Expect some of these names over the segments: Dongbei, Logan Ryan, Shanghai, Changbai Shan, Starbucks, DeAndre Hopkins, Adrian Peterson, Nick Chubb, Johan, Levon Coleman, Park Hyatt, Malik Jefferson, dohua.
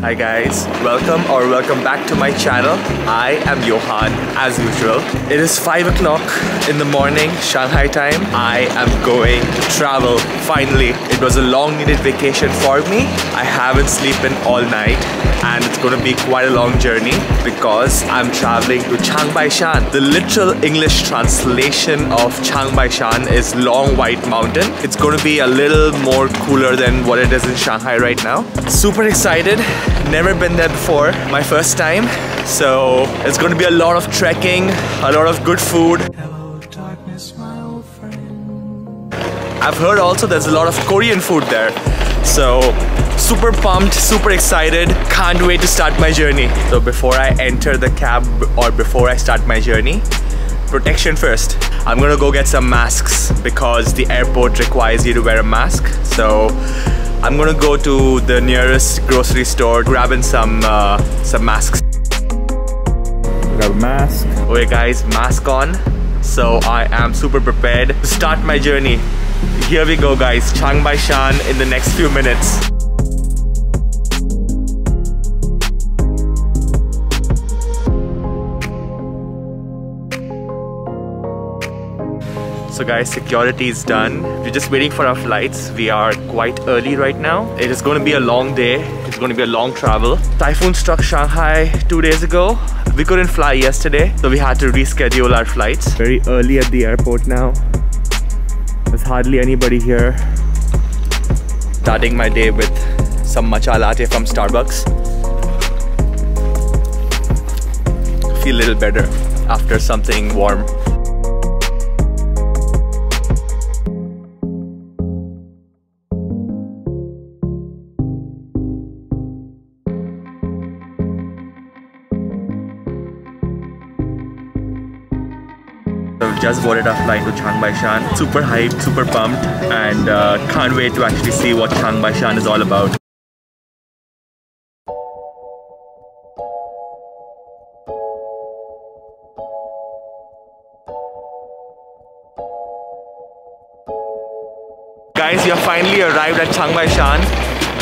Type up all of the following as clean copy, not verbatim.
Hi guys, welcome back to my channel. I am Johan as usual. It is 5 o'clock in the morning, Shanghai time. I am going to travel, finally. It was a long needed vacation for me. I haven't slept all night and it's going to be quite a long journey because I'm traveling to Changbai Shan. The literal English translation of Changbai Shan is Long White Mountain. It's going to be a little more cooler than what it is in Shanghai right now. Super excited. Never been there before, my first time, so it's going to be a lot of trekking, a lot of good food. Hello, darkness, my old friend. I've heard also there's a lot of Korean food there, so super pumped, super excited, can't wait to start my journey. So before I enter the cab or before I start my journey, protection first. I'm gonna go get some masks because the airport requires you to wear a mask, so I'm gonna go to the nearest grocery store, grabbing some masks. Grab a mask. Okay guys, mask on. So I am super prepared to start my journey. Here we go guys, Changbai Shan in the next few minutes. So guys, security is done. We're just waiting for our flights. We are quite early right now. It is going to be a long day. It's going to be a long travel. Typhoon struck Shanghai 2 days ago. We couldn't fly yesterday, so we had to reschedule our flights. Very early at the airport now. There's hardly anybody here. Starting my day with some matcha latte from Starbucks. Feel a little better after something warm. Just boarded our flight to Changbai Shan. Super hyped, super pumped, and can't wait to actually see what Changbai Shan is all about. Guys, we have finally arrived at Changbai Shan.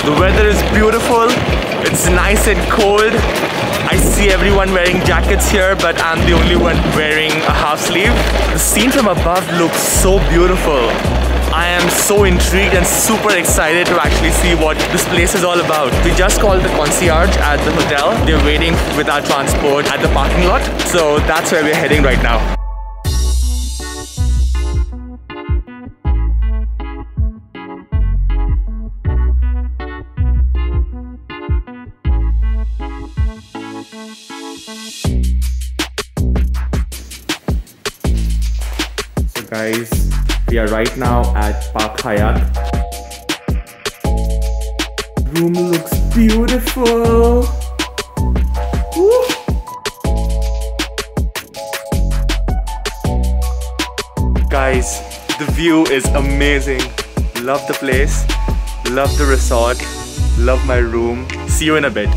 The weather is beautiful. It's nice and cold. I see everyone wearing jackets here, but I'm the only one wearing a half sleeve. The scene from above looks so beautiful. I am so intrigued and super excited to actually see what this place is all about. We just called the concierge at the hotel. They're waiting with our transport at the parking lot. So that's where we're heading right now. Guys, we are right now at Park Hyatt. Room looks beautiful. Woo! Guys, the view is amazing. Love the place, love the resort, love my room. See you in a bit.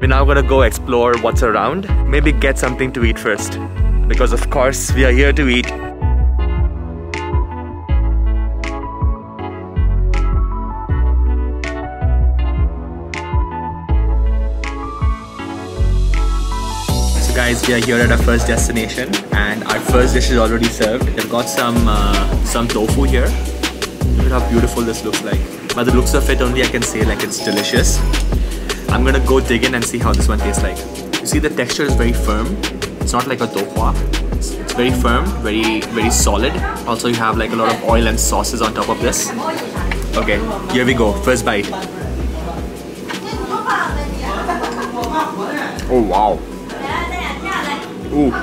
We're now gonna go explore what's around. Maybe get something to eat first, because of course we are here to eat. So guys, we are here at our first destination, and our first dish is already served. They've got some tofu here. Look at how beautiful this looks like. By the looks of it only, I can say like it's delicious. I'm gonna go dig in and see how this one tastes like. You see the texture is very firm. It's not like a dohua. It's very firm, very solid. Also you have like a lot of oil and sauces on top of this. Okay, here we go, first bite. Oh wow. Ooh,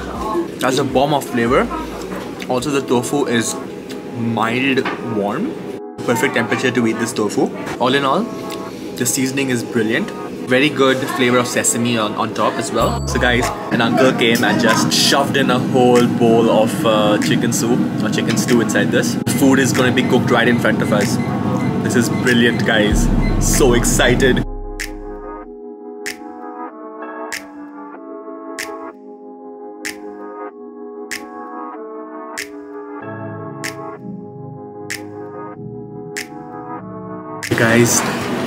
that's a bomb of flavor. Also the tofu is mild warm. Perfect temperature to eat this tofu. All in all, the seasoning is brilliant. Very good flavor of sesame on top as well. So guys, an uncle came and just shoved in a whole bowl of chicken soup or chicken stew inside this. Food is going to be cooked right in front of us. This is brilliant guys. So excited. Guys,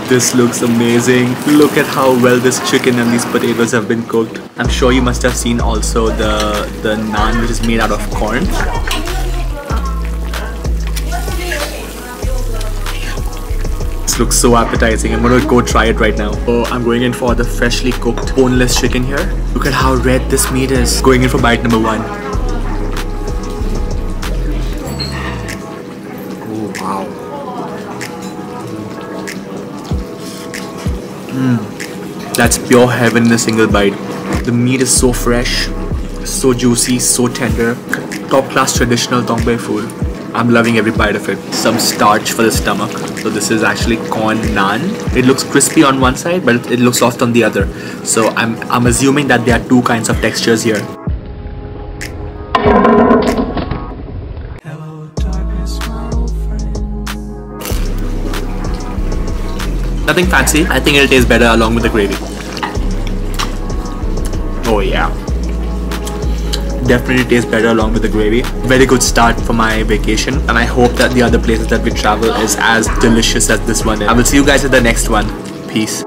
this looks amazing. Look at how well this chicken and these potatoes have been cooked. I'm sure you must have seen also the naan, which is made out of corn. This looks so appetizing. I'm gonna go try it right now. Oh, I'm going in for the freshly cooked boneless chicken here. Look at how red this meat is. Going in for bite number one. Oh, wow. That's pure heaven in a single bite. The meat is so fresh, so juicy, so tender. Top class traditional Dongbei food. I'm loving every bite of it. Some starch for the stomach. So this is actually corn naan. It looks crispy on one side, but it looks soft on the other. So I'm assuming that there are two kinds of textures here. Nothing fancy. I think it'll taste better along with the gravy. Oh yeah. Definitely tastes better along with the gravy. Very good start for my vacation. And I hope that the other places that we travel is as delicious as this one is. I will see you guys at the next one. Peace.